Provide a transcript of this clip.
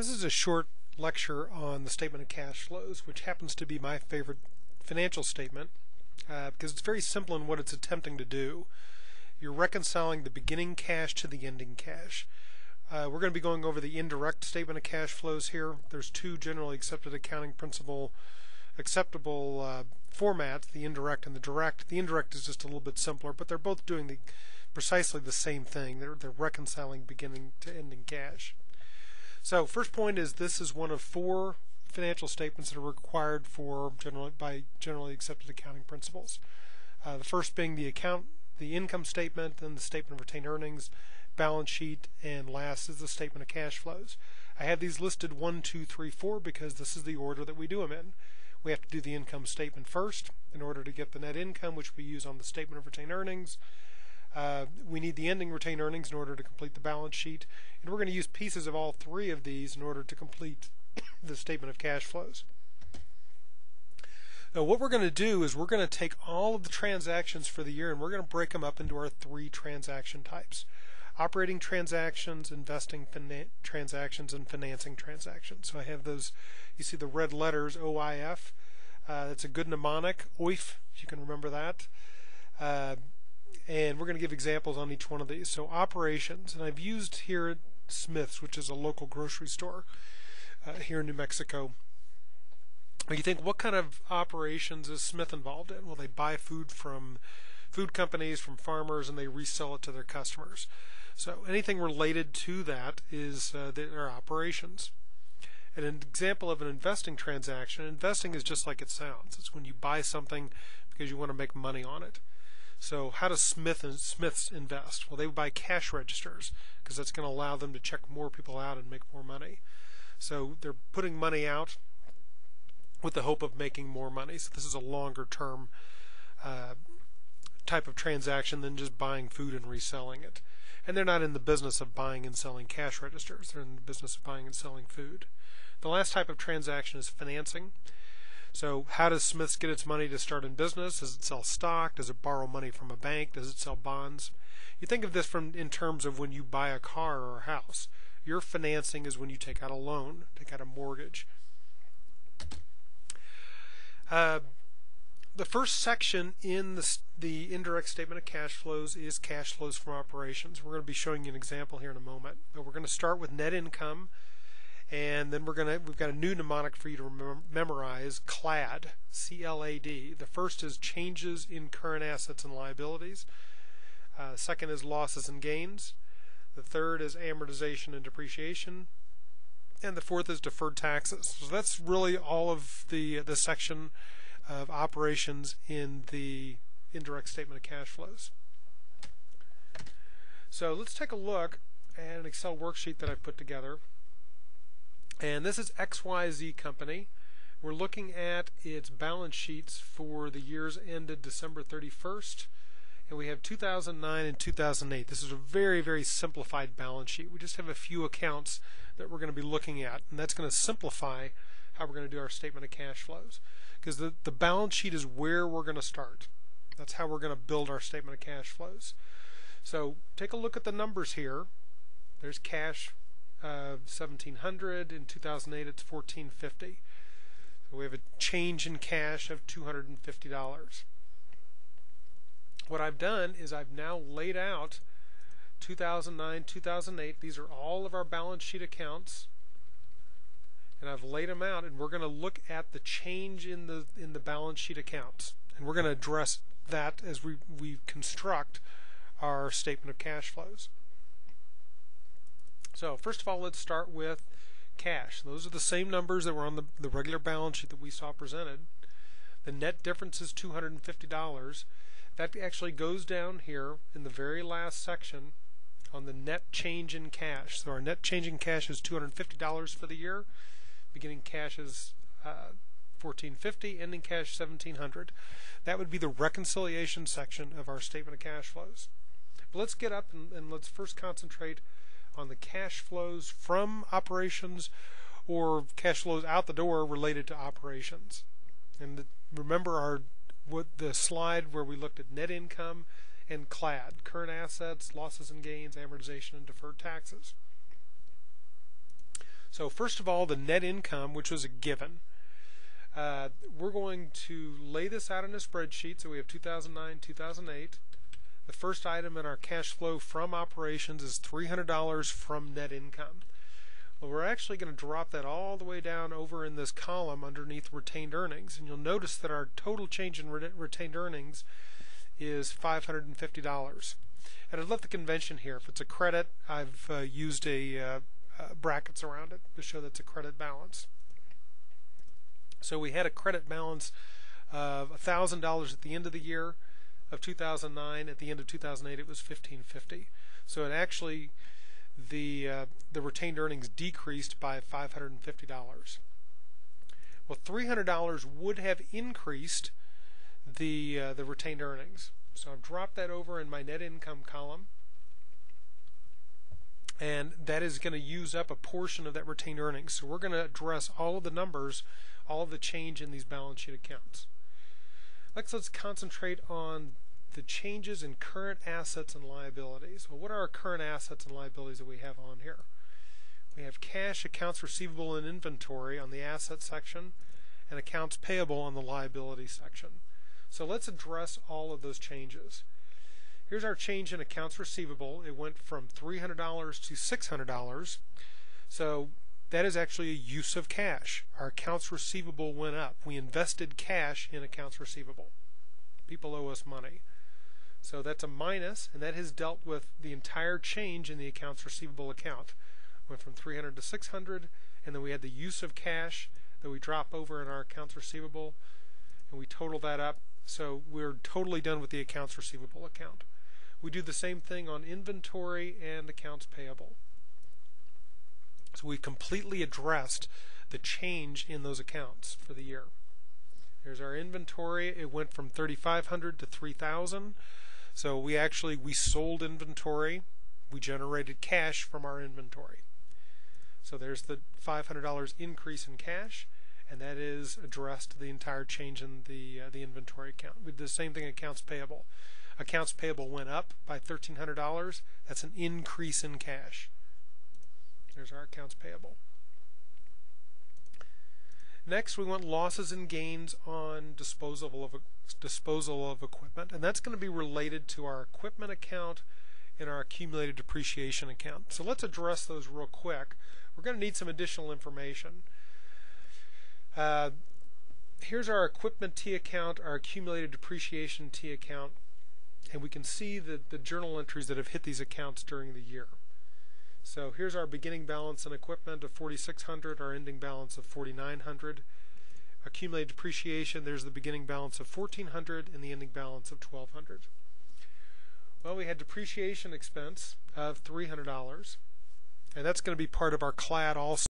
This is a short lecture on the statement of cash flows, which happens to be my favorite financial statement because it's very simple in what it's attempting to do. You're reconciling the beginning cash to the ending cash. We're going to be going over the indirect statement of cash flows here. There's two generally accepted accounting principle acceptable formats, the indirect and the direct. The indirect is just a little bit simpler, but they're both doing precisely the same thing. They're reconciling beginning to ending cash. So first point is this is one of four financial statements that are required for generally accepted accounting principles. The first being the income statement, then the statement of retained earnings, balance sheet, and last is the statement of cash flows. I have these listed 1, 2, 3, 4 because this is the order that we do them in. We have to do the income statement first in order to get the net income, which we use on the statement of retained earnings. We need the ending retained earnings in order to complete the balance sheet, and we're going to use pieces of all three of these in order to complete the statement of cash flows. Now what we're going to do is we're going to take all of the transactions for the year and we're going to break them up into our three transaction types: operating transactions, investing transactions, and financing transactions. So I have those, you see the red letters, OIF. That's a good mnemonic, OIF, if you can remember that. And we're going to give examples on each one of these. So operations, and I've used here Smith's, which is a local grocery store here in New Mexico. But you think, what kind of operations is Smith involved in? Well, they buy food from food companies, from farmers, and they resell it to their customers. So anything related to that is their operations. And an example of an investing transaction, investing is just like it sounds. It's when you buy something because you want to make money on it. So how does Smith's invest? Well, they buy cash registers because that's going to allow them to check more people out and make more money. So they're putting money out with the hope of making more money. So this is a longer term type of transaction than just buying food and reselling it. And they're not in the business of buying and selling cash registers. They're in the business of buying and selling food. The last type of transaction is financing. So how does Smith's get its money to start in business? Does it sell stock? Does it borrow money from a bank? Does it sell bonds? You think of this in terms of when you buy a car or a house. Your financing is when you take out a loan, take out a mortgage. The first section in the indirect statement of cash flows is cash flows from operations. We're going to be showing you an example here in a moment. But we're going to start with net income. And then we've got a new mnemonic for you to memorize, CLAD, C-L-A-D. The first is changes in current assets and liabilities. Second is losses and gains. The third is amortization and depreciation. And the fourth is deferred taxes. So that's really all of the section of operations in the indirect statement of cash flows. So let's take a look at an Excel worksheet that I've put together. And this is XYZ Company. We're looking at its balance sheets for the years ended December 31st. And we have 2009 and 2008. This is a very, very simplified balance sheet. We just have a few accounts that we're going to be looking at. And that's going to simplify how we're going to do our statement of cash flows. Because the balance sheet is where we're going to start. That's how we're going to build our statement of cash flows. So take a look at the numbers here. There's cash. 1,700. In 2008 it's 1,450. So we have a change in cash of $250. What I've done is I've now laid out 2009, 2008. These are all of our balance sheet accounts, and I've laid them out, and we're going to look at the change in the balance sheet accounts, and we're going to address that as we construct our statement of cash flows. So first of all, let's start with cash. Those are the same numbers that were on the regular balance sheet that we saw presented. The net difference is $250. That actually goes down here in the very last section on the net change in cash. So our net change in cash is $250 for the year. Beginning cash is $1,450, ending cash $1,700. That would be the reconciliation section of our statement of cash flows. But let's get up and let's first concentrate on the cash flows from operations or cash flows out the door related to operations. And remember the slide where we looked at net income and CLAD, current assets, losses and gains, amortization, and deferred taxes. So first of all, the net income, which was a given. We're going to lay this out in a spreadsheet. So we have 2009, 2008. The first item in our cash flow from operations is $300 from net income. Well, we're actually going to drop that all the way down over in this column underneath retained earnings, and you'll notice that our total change in retained earnings is $550. And I've left the convention here. If it's a credit, I've used a brackets around it to show that's a credit balance. So we had a credit balance of $1,000 at the end of the year of 2009. At the end of 2008, it was $1,550. So it actually, the retained earnings decreased by $550. Well, $300 would have increased the retained earnings. So I've dropped that over in my net income column, and that is going to use up a portion of that retained earnings. So we're going to address all of the numbers, all of the change in these balance sheet accounts. Next, let's concentrate on the changes in current assets and liabilities. Well, what are our current assets and liabilities that we have on here? We have cash, accounts receivable, and inventory on the asset section, and accounts payable on the liability section. So let's address all of those changes. Here's our change in accounts receivable. It went from $300 to $600. So that is actually a use of cash. Our accounts receivable went up. We invested cash in accounts receivable. People owe us money. So that's a minus, and that has dealt with the entire change in the accounts receivable account. Went from 300 to 600, and then we had the use of cash that we drop over in our accounts receivable, and we total that up. So we're totally done with the accounts receivable account. We do the same thing on inventory and accounts payable. So we completely addressed the change in those accounts for the year. Here's our inventory. It went from 3,500 to 3,000. So we sold inventory. We generated cash from our inventory. So there's the $500 increase in cash, and that is addressed the entire change in the inventory account. We did the same thing in accounts payable. Accounts payable went up by $1,300. That's an increase in cash. There's our accounts payable. Next, we want losses and gains on disposal of equipment, and that's going to be related to our equipment account and our accumulated depreciation account. So let's address those real quick. We're going to need some additional information. Here's our equipment T account, our accumulated depreciation T account, and we can see the journal entries that have hit these accounts during the year. So here's our beginning balance in equipment of $4,600, our ending balance of $4,900. Accumulated depreciation, there's the beginning balance of $1,400 and the ending balance of $1,200. Well, we had depreciation expense of $300, and that's going to be part of our CLAD also.